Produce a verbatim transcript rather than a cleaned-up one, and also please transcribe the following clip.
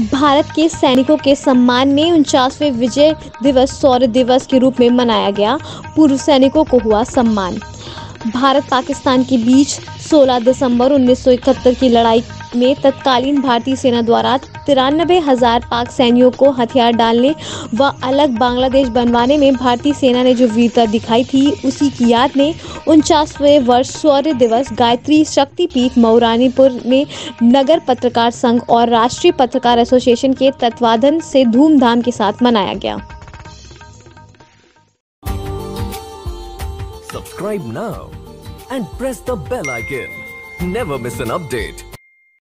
भारत के सैनिकों के सम्मान में उनचासवें विजय दिवस शौर्य दिवस के रूप में मनाया गया। पूर्व सैनिकों को हुआ सम्मान। भारत पाकिस्तान के बीच सोलह दिसंबर उन्नीस सौ इकहत्तर की लड़ाई में तत्कालीन भारतीय सेना द्वारा तिरानबे हजार पाक सैनिकों को हथियार डालने व अलग बांग्लादेश बनवाने में भारतीय सेना ने जो वीरता दिखाई थी, उसी की याद में उनचासवें वर्ष शौर्य दिवस गायत्री शक्ति पीठ मौरानीपुर में नगर पत्रकार संघ और राष्ट्रीय पत्रकार एसोसिएशन के तत्वाधान से धूमधाम के साथ मनाया गया। Subscribe now and press the bell icon. Never miss an update.